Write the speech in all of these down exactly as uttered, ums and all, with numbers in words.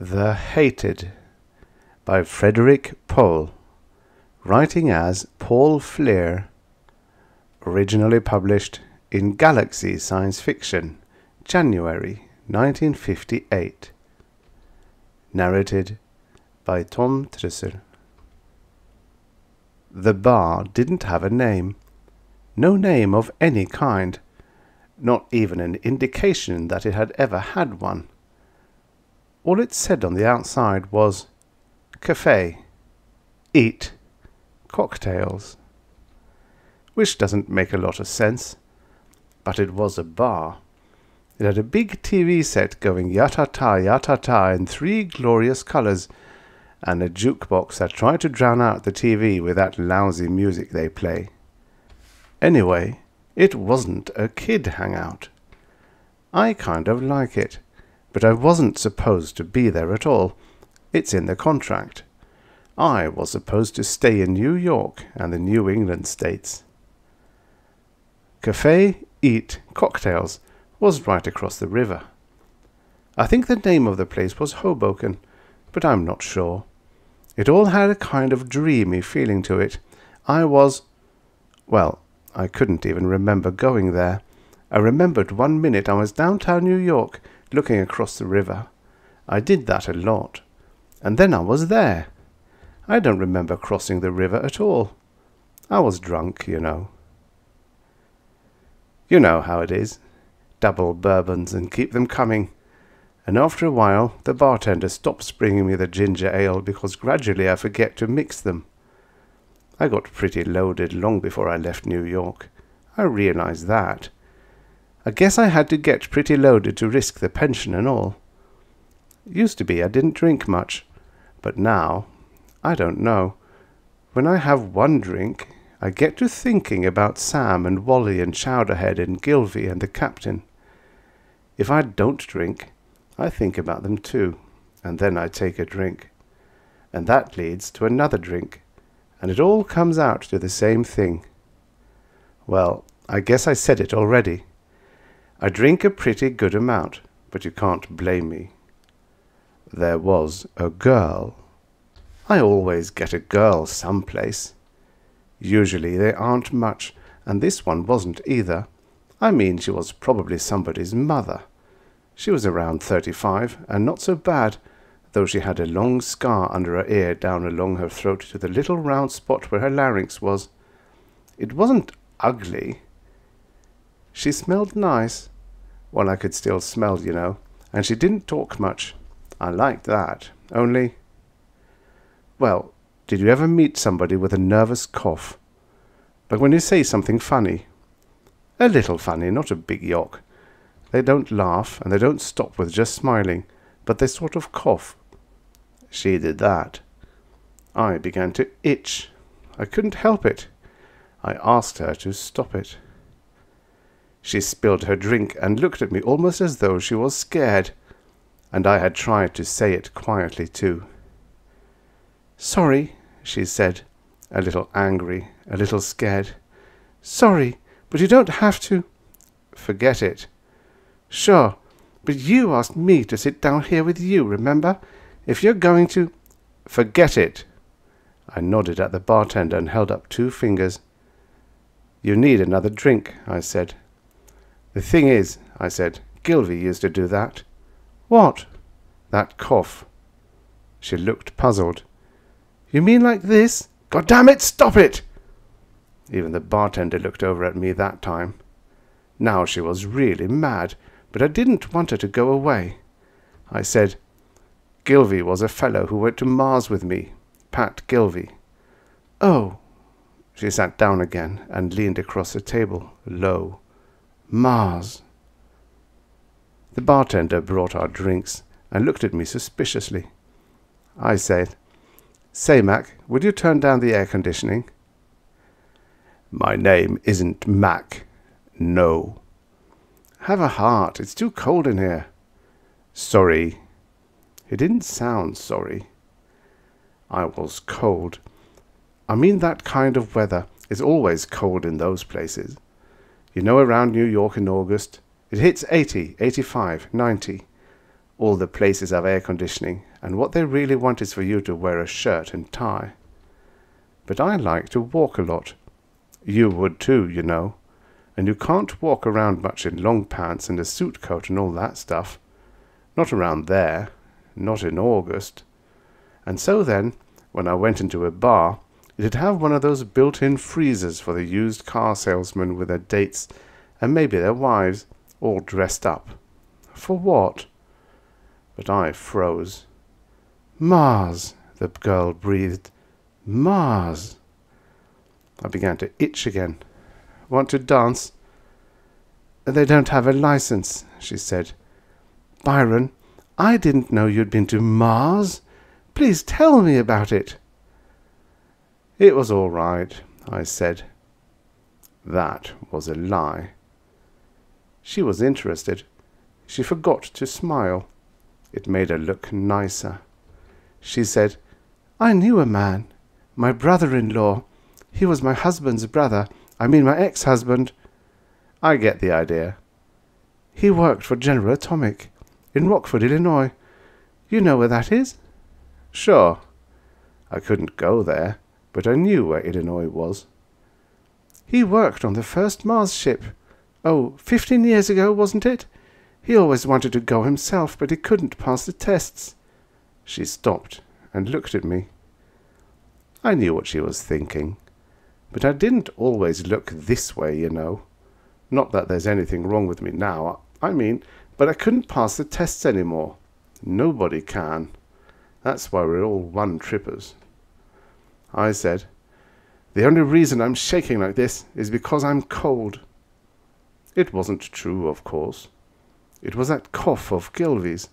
The Hated by Frederik Pohl, writing as Paul Fleer, originally published in Galaxy Science Fiction, January nineteen fifty-eight. Narrated by Tom Trussel. The bar didn't have a name, no name of any kind, not even an indication that it had ever had one. All it said on the outside was, "Café, eat, cocktails," which doesn't make a lot of sense, but it was a bar. It had a big T V set going yatata yatata in three glorious colours, and a jukebox that tried to drown out the T V with that lousy music they play. Anyway, it wasn't a kid hangout. I kind of like it, but I wasn't supposed to be there at all. It's in the contract. I was supposed to stay in New York and the New England states. Café, Eat, Cocktails was right across the river. I think the name of the place was Hoboken, but I'm not sure. It all had a kind of dreamy feeling to it. I was... well, I couldn't even remember going there. I remembered one minute I was downtown New York, looking across the river. I did that a lot. And then I was there. I don't remember crossing the river at all. I was drunk, you know. You know how it is. Double bourbons and keep them coming. And after a while, the bartender stops bringing me the ginger ale because gradually I forget to mix them. I got pretty loaded long before I left New York. I realized that. I guess I had to get pretty loaded to risk the pension and all. Used to be I didn't drink much, but now, I don't know. When I have one drink, I get to thinking about Sam and Wally and Chowderhead and Gilvey and the captain. If I don't drink, I think about them too, and then I take a drink. And that leads to another drink, and it all comes out to the same thing. Well, I guess I said it already. I drink a pretty good amount, but you can't blame me. There was a girl. I always get a girl someplace. Usually they aren't much, and this one wasn't either. I mean, she was probably somebody's mother. She was around thirty-five, and not so bad, though she had a long scar under her ear down along her throat to the little round spot where her larynx was. It wasn't ugly. She smelled nice. Well, I could still smell, you know, and she didn't talk much. I liked that, only... well, did you ever meet somebody with a nervous cough? Like when you say something funny. A little funny, not a big yock. They don't laugh, and they don't stop with just smiling, but they sort of cough. She did that. I began to itch. I couldn't help it. I asked her to stop it. She spilled her drink and looked at me almost as though she was scared, and I had tried to say it quietly too. "Sorry," she said, a little angry, a little scared. "Sorry, but you don't have to." "Forget it." "Sure, but you asked me to sit down here with you, remember? If you're going to—" "Forget it." I nodded at the bartender and held up two fingers. "You need another drink," I said. "The thing is," I said, "Gilvey used to do that." "What?" "That cough." She looked puzzled. "You mean like this?" "God damn it, stop it!" Even the bartender looked over at me that time. Now she was really mad, but I didn't want her to go away. I said, "Gilvey was a fellow who went to Mars with me, Pat Gilvey." "Oh." She sat down again and leaned across the table, low. "Mars." The bartender brought our drinks and looked at me suspiciously. I said, "Say, Mac, would you turn down the air conditioning?" "My name isn't Mac. No." "Have a heart. It's too cold in here." "Sorry." He didn't sound sorry. I was cold. I mean, that kind of weather is always cold in those places. You know, around New York in August, it hits eighty, eighty-five, ninety. All the places have air conditioning, and what they really want is for you to wear a shirt and tie. But I like to walk a lot. You would too, you know. And you can't walk around much in long pants and a suit coat and all that stuff. Not around there. Not in August. And so then, when I went into a bar, it'd have one of those built-in freezers for the used car salesmen with their dates and maybe their wives, all dressed up. For what? But I froze. Mars, the girl breathed. Mars. I began to itch again. Want to dance? They don't have a license, she said. Byron, I didn't know you'd been to Mars. Please tell me about it. It was all right, I said. That was a lie. She was interested. She forgot to smile. It made her look nicer. She said, I knew a man, my brother-in-law. He was my husband's brother. I mean my ex-husband. I get the idea. He worked for General Atomic in Rockford, Illinois. You know where that is? Sure. I couldn't go there, but I knew where Illinois was. He worked on the first Mars ship. Oh, fifteen years ago, wasn't it? He always wanted to go himself, but he couldn't pass the tests. She stopped and looked at me. I knew what she was thinking. But I didn't always look this way, you know. Not that there's anything wrong with me now, I mean, but I couldn't pass the tests anymore. Nobody can. That's why we're all one-trippers. I said, the only reason I'm shaking like this is because I'm cold. It wasn't true, of course. It was that cough of Gilvey's.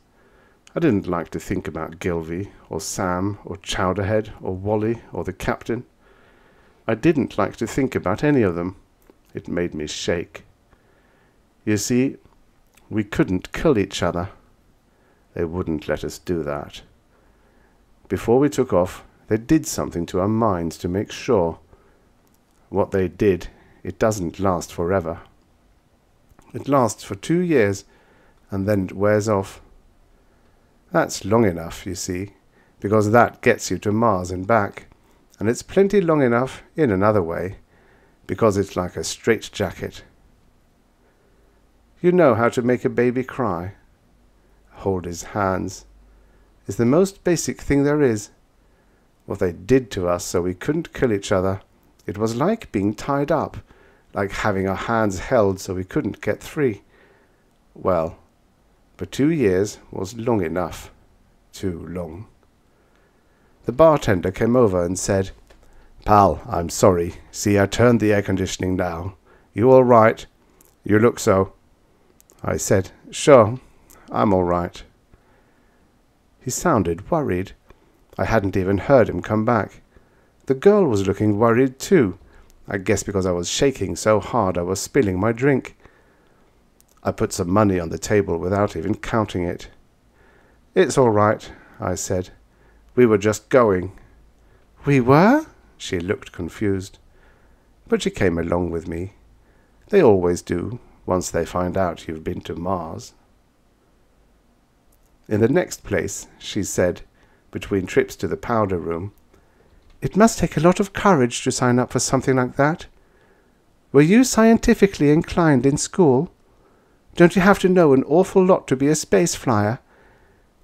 I didn't like to think about Gilvey, or Sam, or Chowderhead, or Wally, or the captain. I didn't like to think about any of them. It made me shake. You see, we couldn't kill each other. They wouldn't let us do that. Before we took off, they did something to our minds to make sure. What they did, it doesn't last forever. It lasts for two years, and then it wears off. That's long enough, you see, because that gets you to Mars and back. And it's plenty long enough in another way, because it's like a straitjacket. You know how to make a baby cry. Hold his hands. It's the most basic thing there is. What they did to us so we couldn't kill each other, it was like being tied up, like having our hands held so we couldn't get free. Well, but two years was long enough. Too long. The bartender came over and said, Pal, I'm sorry. See, I turned the air conditioning down. You all right? You look so. I said, Sure, I'm all right. He sounded worried. I hadn't even heard him come back. The girl was looking worried too. I guess because I was shaking so hard I was spilling my drink. I put some money on the table without even counting it. It's all right, I said. We were just going. We were? She looked confused. But she came along with me. They always do, once they find out you've been to Mars. In the next place, she said, between trips to the powder room, It must take a lot of courage to sign up for something like that. Were you scientifically inclined in school? Don't you have to know an awful lot to be a space flyer?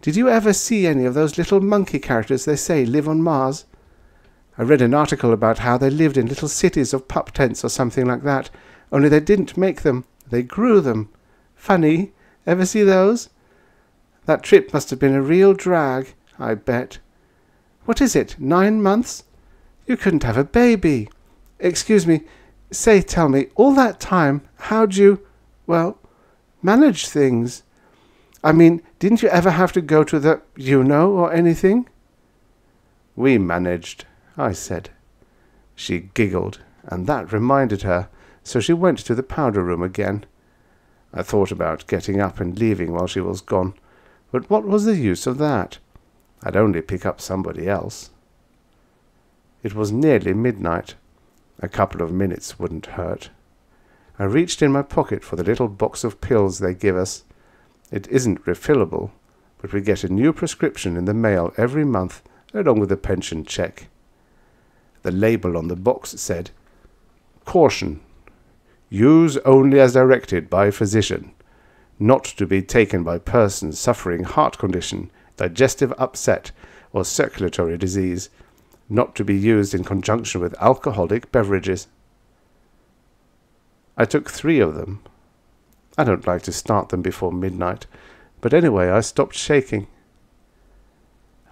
Did you ever see any of those little monkey characters they say live on Mars? I read an article about how they lived in little cities of pup tents or something like that, only they didn't make them, they grew them. Funny, ever see those? That trip must have been a real drag, I bet. What is it, nine months? You couldn't have a baby. Excuse me, say, tell me, all that time, how'd you, well, manage things? I mean, didn't you ever have to go to the, you know, or anything? We managed, I said. She giggled, and that reminded her, so she went to the powder room again. I thought about getting up and leaving while she was gone, but what was the use of that? I'd only pick up somebody else. It was nearly midnight. A couple of minutes wouldn't hurt. I reached in my pocket for the little box of pills they give us. It isn't refillable, but we get a new prescription in the mail every month along with a pension check. The label on the box said, "Caution. Use only as directed by physician. Not to be taken by persons suffering heart condition, digestive upset, or circulatory disease. Not to be used in conjunction with alcoholic beverages." I took three of them. I don't like to start them before midnight, but anyway I stopped shaking.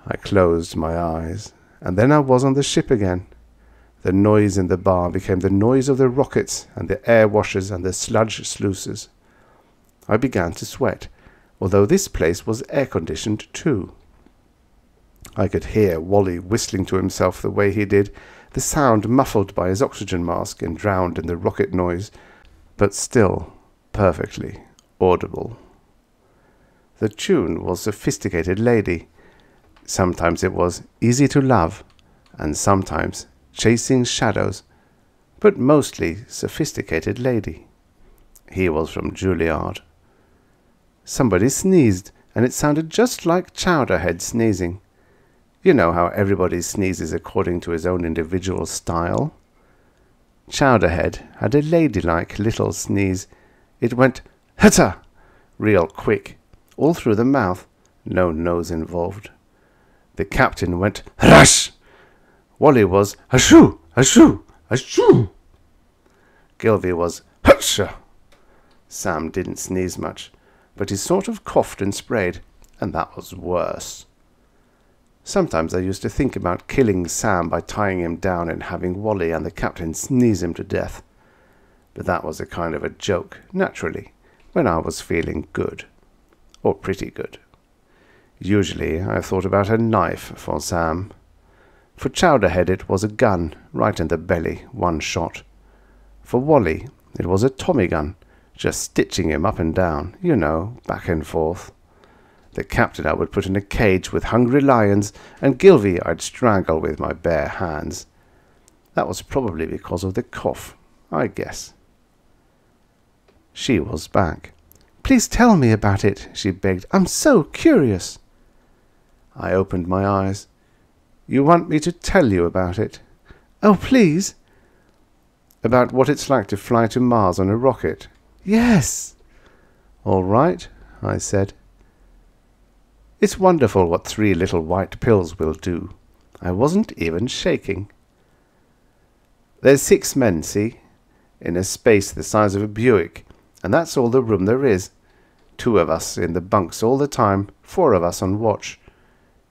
I closed my eyes, and then I was on the ship again. The noise in the bar became the noise of the rockets and the air washers and the sludge sluices. I began to sweat, although this place was air-conditioned too. I could hear Wally whistling to himself the way he did, the sound muffled by his oxygen mask and drowned in the rocket noise, but still perfectly audible. The tune was Sophisticated Lady. Sometimes it was Easy to Love, and sometimes Chasing Shadows, but mostly Sophisticated Lady. He was from Juilliard. Somebody sneezed, and it sounded just like Chowderhead sneezing. You know how everybody sneezes according to his own individual style. Chowderhead had a ladylike little sneeze. It went "Hutta!" real quick, all through the mouth, no nose involved. The captain went "Rush!" Wally was "Hashoo! Hashoo! Hashoo!" Gilvy was "Hutcha!" Sam didn't sneeze much, but he sort of coughed and sprayed, and that was worse. Sometimes I used to think about killing Sam by tying him down and having Wally and the captain sneeze him to death. But that was a kind of a joke, naturally, when I was feeling good. Or pretty good. Usually I thought about a knife for Sam. For Chowderhead it was a gun, right in the belly, one shot. For Wally it was a Tommy gun, just stitching him up and down, you know, back and forth. The captain I would put in a cage with hungry lions, and Gilvy I'd strangle with my bare hands. That was probably because of the cough, I guess. She was back. "Please tell me about it," she begged. "I'm so curious." I opened my eyes. "You want me to tell you about it?" "Oh, please." "About what it's like to fly to Mars on a rocket?" "Yes." "All right," I said. It's wonderful what three little white pills will do. I wasn't even shaking. "There's six men, see? In a space the size of a Buick, and that's all the room there is. Two of us in the bunks all the time, four of us on watch.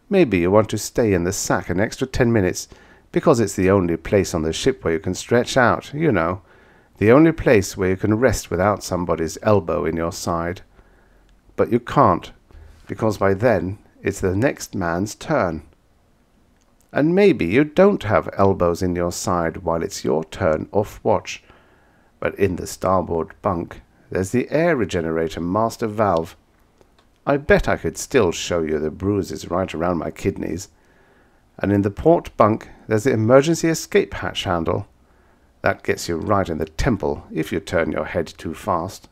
Maybe you want to stay in the sack an extra ten minutes, because it's the only place on the ship where you can stretch out, you know. The only place where you can rest without somebody's elbow in your side. But you can't, because by then it's the next man's turn. And maybe you don't have elbows in your side while it's your turn off watch. But in the starboard bunk, there's the air regenerator master valve. I bet I could still show you the bruises right around my kidneys. And in the port bunk, there's the emergency escape hatch handle. That gets you right in the temple if you turn your head too fast.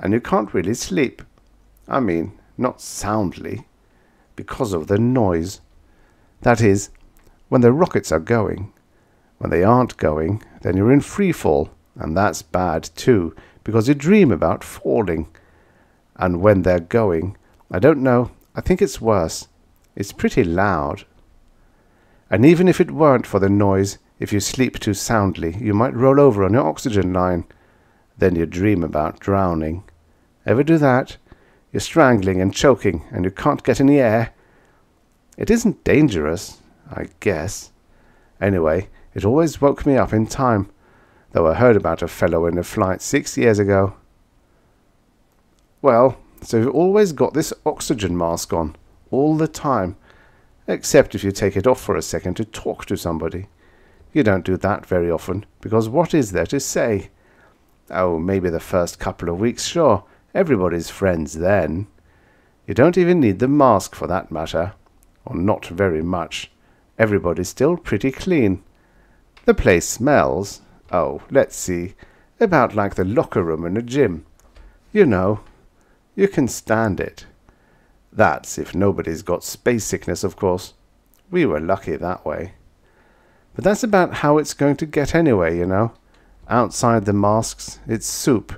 And you can't really sleep. I mean, not soundly, because of the noise. That is, when the rockets are going. When they aren't going, then you're in free fall, and that's bad too, because you dream about falling. And when they're going, I don't know, I think it's worse. It's pretty loud. And even if it weren't for the noise, if you sleep too soundly, you might roll over on your oxygen line. Then you dream about drowning. Ever do that? You're strangling and choking, and you can't get any air. It isn't dangerous, I guess. Anyway, it always woke me up in time, though I heard about a fellow in a flight six years ago. Well, so you've always got this oxygen mask on, all the time, except if you take it off for a second to talk to somebody. You don't do that very often, because what is there to say? Oh, maybe the first couple of weeks, sure, everybody's friends then. You don't even need the mask for that matter, or not very much. Everybody's still pretty clean. The place smells, oh, let's see, about like the locker room in a gym. You know, you can stand it. That's if nobody's got space sickness, of course. We were lucky that way. But that's about how it's going to get anyway, you know. Outside the masks, it's soup.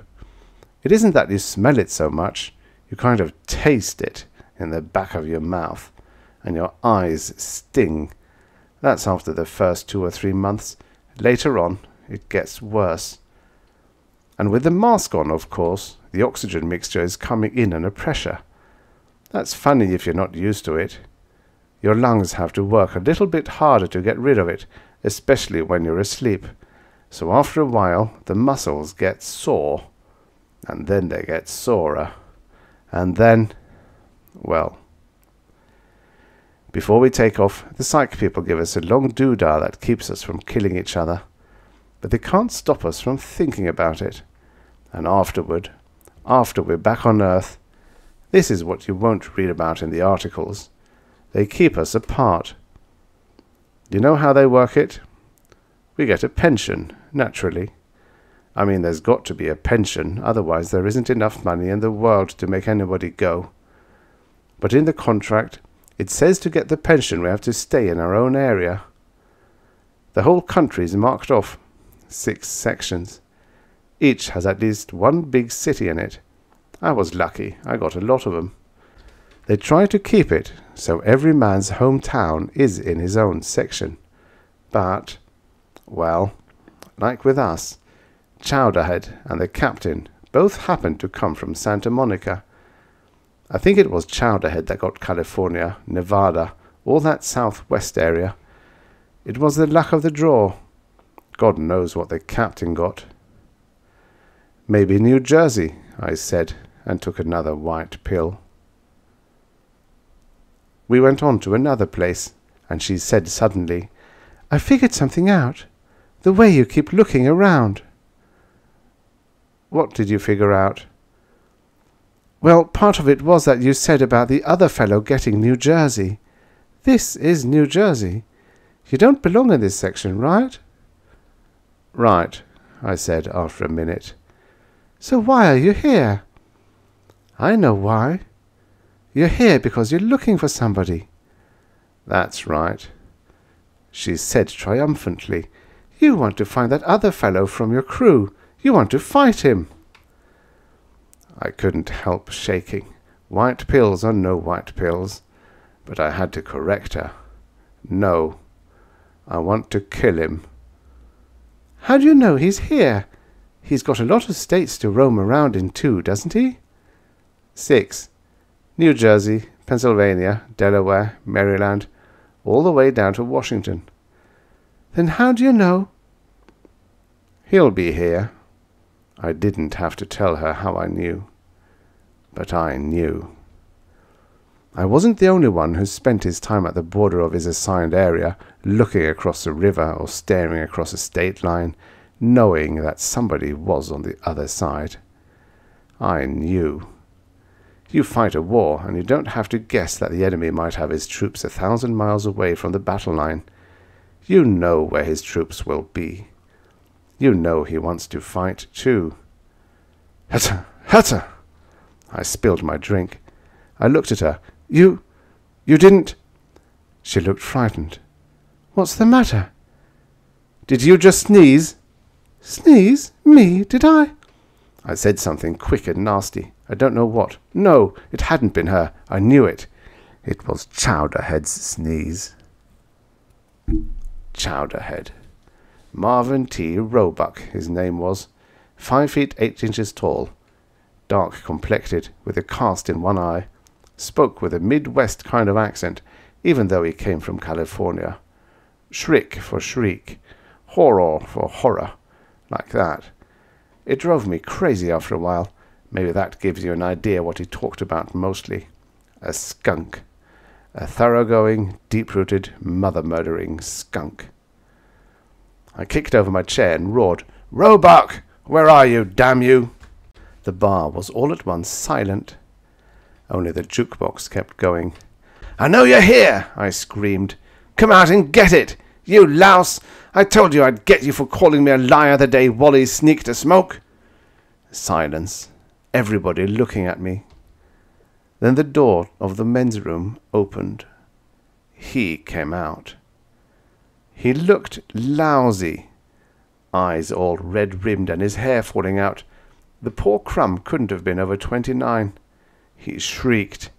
It isn't that you smell it so much. You kind of taste it in the back of your mouth, and your eyes sting. That's after the first two or three months. Later on, it gets worse. And with the mask on, of course, the oxygen mixture is coming in under pressure. That's funny if you're not used to it. Your lungs have to work a little bit harder to get rid of it, especially when you're asleep. So after a while, the muscles get sore, and then they get sorer, and then, well. Before we take off, the psych people give us a long doodah that keeps us from killing each other, but they can't stop us from thinking about it. And afterward, after we're back on Earth, this is what you won't read about in the articles. They keep us apart. You know how they work it? We get a pension, naturally. I mean, there's got to be a pension, otherwise there isn't enough money in the world to make anybody go. But in the contract, it says to get the pension we have to stay in our own area. The whole country is marked off, six sections. Each has at least one big city in it. I was lucky, I got a lot of them. They try to keep it so every man's hometown is in his own section. But, well, like with us, Chowderhead and the captain both happened to come from Santa Monica. I think it was Chowderhead that got California, Nevada, all that southwest area. It was the luck of the draw. God knows what the captain got. Maybe New Jersey, I said, and took another white pill. We went on to another place, and she said suddenly, "I figured something out. The way you keep looking around." "What did you figure out?" "Well, part of it was that you said about the other fellow getting New Jersey. This is New Jersey. You don't belong in this section, right?" "Right," I said after a minute. "So why are you here?" "I know why. You're here because you're looking for somebody." "That's right," she said triumphantly. "You want to find that other fellow from your crew. You want to fight him." I couldn't help shaking. White pills or no white pills. But I had to correct her. "No. I want to kill him." "How do you know he's here? He's got a lot of states to roam around in too, doesn't he?" "Six. New Jersey, Pennsylvania, Delaware, Maryland, all the way down to Washington." "Then how do you know?" "He'll be here." I didn't have to tell her how I knew. But I knew. I wasn't the only one who spent his time at the border of his assigned area, looking across a river or staring across a state line, knowing that somebody was on the other side. I knew. You fight a war, and you don't have to guess that the enemy might have his troops a thousand miles away from the battle line. You know where his troops will be. You know he wants to fight, too. "Hutter! Hutter!" I spilled my drink. I looked at her. You... you didn't... She looked frightened. "What's the matter?" "Did you just sneeze?" "Sneeze? Me? Did I?" I said something quick and nasty. I don't know what. No, it hadn't been her. I knew it. It was Chowderhead's sneeze. Chowderhead. Marvin T. Roebuck, his name was. Five feet eight inches tall. Dark complected, with a cast in one eye. Spoke with a Midwest kind of accent, even though he came from California. Shriek for shriek. Horror for horror. Like that. It drove me crazy after a while. Maybe that gives you an idea what he talked about mostly. A skunk. A thoroughgoing, deep-rooted, mother-murdering skunk. I kicked over my chair and roared, "Roebuck! Where are you, damn you?" The bar was all at once silent. Only the jukebox kept going. "I know you're here!" I screamed. "Come out and get it! You louse! I told you I'd get you for calling me a liar the day Wally sneaked a smoke!" Silence. Everybody looking at me. Then the door of the men's room opened. He came out. He looked lousy, eyes all red-rimmed and his hair falling out. The poor crumb couldn't have been over twenty-nine. He shrieked.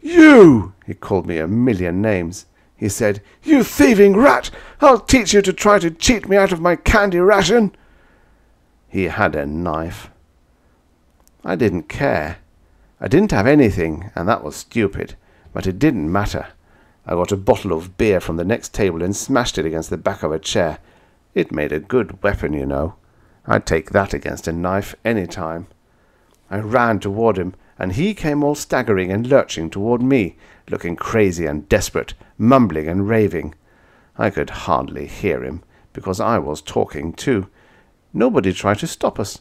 "You!" He called me a million names. He said, "You thieving rat! I'll teach you to try to cheat me out of my candy ration!" He had a knife. I didn't care. I didn't have anything, and that was stupid, but it didn't matter. I got a bottle of beer from the next table and smashed it against the back of a chair. It made a good weapon, you know. I'd take that against a knife any time. I ran toward him, and he came all staggering and lurching toward me, looking crazy and desperate, mumbling and raving. I could hardly hear him, because I was talking too. Nobody tried to stop us.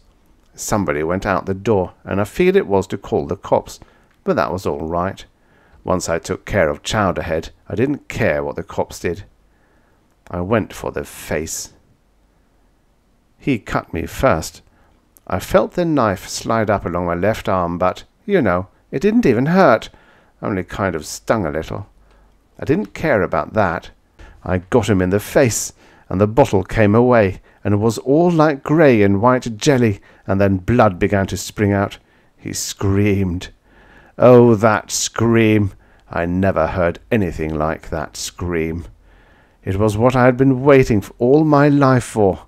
Somebody went out the door, and I feel it was to call the cops, but that was all right. Once I took care of Chowderhead, I didn't care what the cops did. I went for the face. He cut me first. I felt the knife slide up along my left arm, but, you know, it didn't even hurt, only kind of stung a little. I didn't care about that. I got him in the face, and the bottle came away, and was all like grey and white jelly, and then blood began to spring out. He screamed. Oh, that scream! I never heard anything like that scream. It was what I had been waiting for all my life for.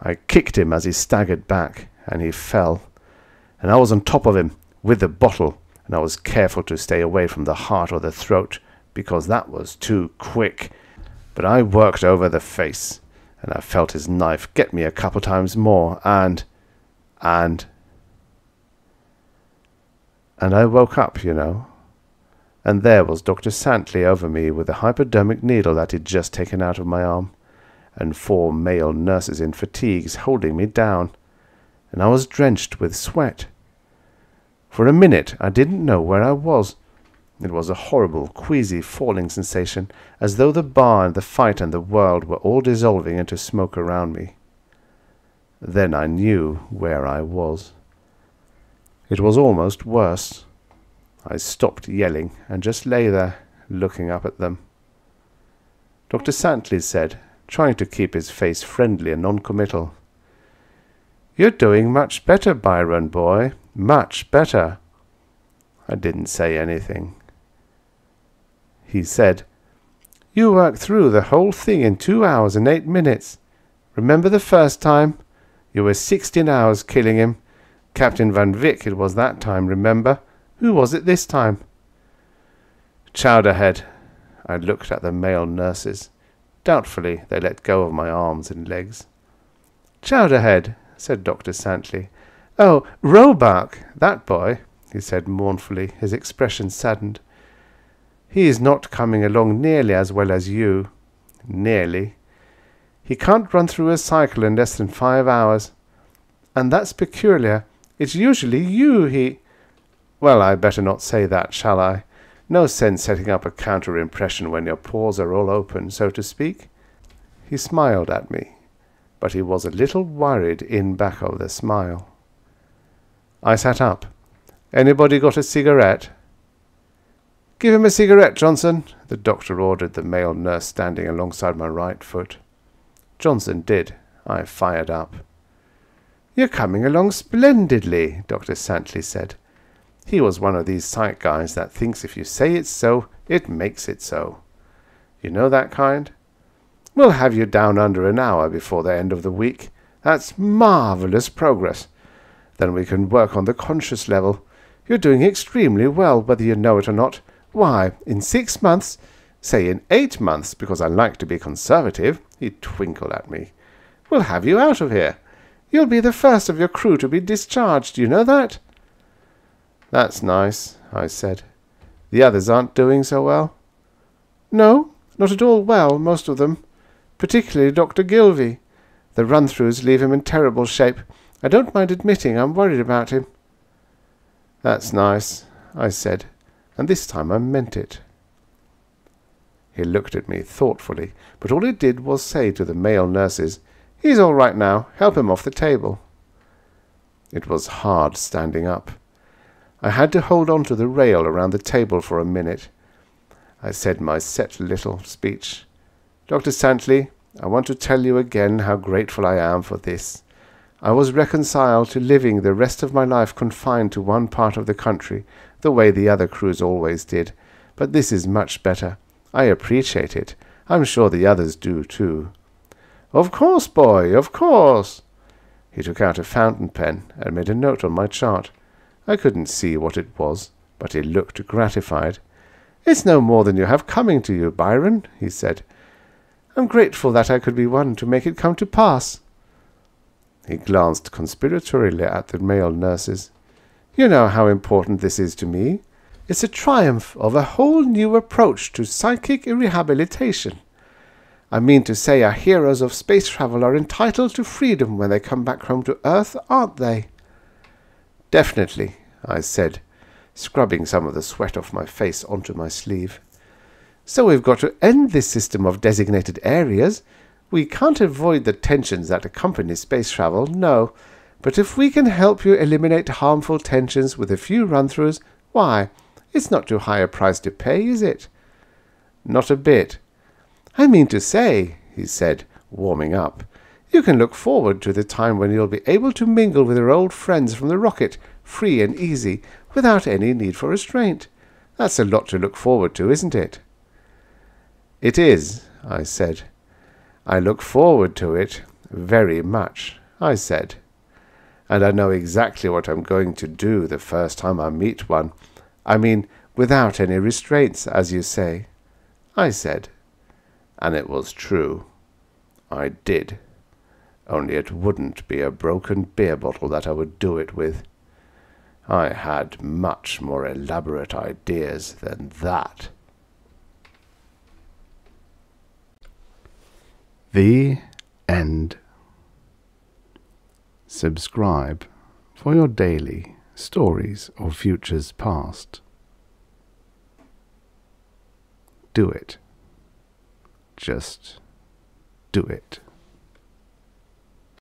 I kicked him as he staggered back, and he fell, and I was on top of him, with the bottle, and I was careful to stay away from the heart or the throat, because that was too quick. But I worked over the face, and I felt his knife get me a couple times more, and, and, and I woke up, you know, and there was Doctor Santley over me with a hypodermic needle that he'd just taken out of my arm, and four male nurses in fatigues holding me down, and I was drenched with sweat. For a minute I didn't know where I was. It was a horrible, queasy, falling sensation, as though the bar and the fight and the world were all dissolving into smoke around me. Then I knew where I was. It was almost worse. I stopped yelling and just lay there, looking up at them. Doctor Santley said, trying to keep his face friendly and non-committal, "You're doing much better, Byron boy, much better." I didn't say anything. He said, "You worked through the whole thing in two hours and eight minutes. Remember the first time? You were sixteen hours killing him. Captain Van Vick it was that time, remember? Who was it this time?" "Chowderhead." I looked at the male nurses. Doubtfully, they let go of my arms and legs. "Chowderhead," said Doctor Santley. "Oh, Roebuck, that boy," he said mournfully, his expression saddened. "He is not coming along nearly as well as you. Nearly. He can't run through a cycle in less than five hours. And that's peculiar. It's usually you he... Well, I better not say that, shall I? No sense setting up a counter-impression when your paws are all open, so to speak." He smiled at me, but he was a little worried in back of the smile. I sat up. "Anybody got a cigarette?" "Give him a cigarette, Johnson," the doctor ordered the male nurse standing alongside my right foot. Johnson did. I fired up. "You're coming along splendidly," Doctor Santley said. He was one of these sight guys that thinks if you say it's so, it makes it so. You know that kind? "We'll have you down under an hour before the end of the week. That's marvellous progress. Then we can work on the conscious level. You're doing extremely well, whether you know it or not. Why, in six months, say in eight months, because I like to be conservative," he twinkled at me, "we'll have you out of here. You'll be the first of your crew to be discharged, you know that?" "That's nice," I said. "The others aren't doing so well?" "No, not at all well, most of them. Particularly Doctor Gilvey. The run-throughs leave him in terrible shape. I don't mind admitting I'm worried about him." "That's nice," I said, and this time I meant it. He looked at me thoughtfully, but all he did was say to the male nurses, "He's all right now. Help him off the table." It was hard standing up. I had to hold on to the rail around the table for a minute. I said my set little speech. "Doctor Santley, I want to tell you again how grateful I am for this. I was reconciled to living the rest of my life confined to one part of the country, the way the other crews always did. But this is much better. I appreciate it. I'm sure the others do, too." "Of course, boy, of course." He took out a fountain pen and made a note on my chart. I couldn't see what it was, but he looked gratified. "It's no more than you have coming to you, Byron," he said. "I'm grateful that I could be one to make it come to pass." He glanced conspiratorially at the male nurses. "You know how important this is to me. It's a triumph of a whole new approach to psychic rehabilitation. I mean to say our heroes of space travel are entitled to freedom when they come back home to Earth, aren't they?" "Definitely," I said, scrubbing some of the sweat off my face onto my sleeve. "So we've got to end this system of designated areas. We can't avoid the tensions that accompany space travel, no. But if we can help you eliminate harmful tensions with a few run-throughs, why, it's not too high a price to pay, is it?" "Not a bit." "I mean to say," he said, warming up, "you can look forward to the time when you'll be able to mingle with your old friends from the rocket, free and easy, without any need for restraint. That's a lot to look forward to, isn't it?" "It is," I said. "I look forward to it very much," I said. "And I know exactly what I'm going to do the first time I meet one. I mean, without any restraints, as you say," I said. And it was true. I did. Only it wouldn't be a broken beer bottle that I would do it with. I had much more elaborate ideas than that. The end. Subscribe for your daily Stories of Futures Past. Do it. Just do it.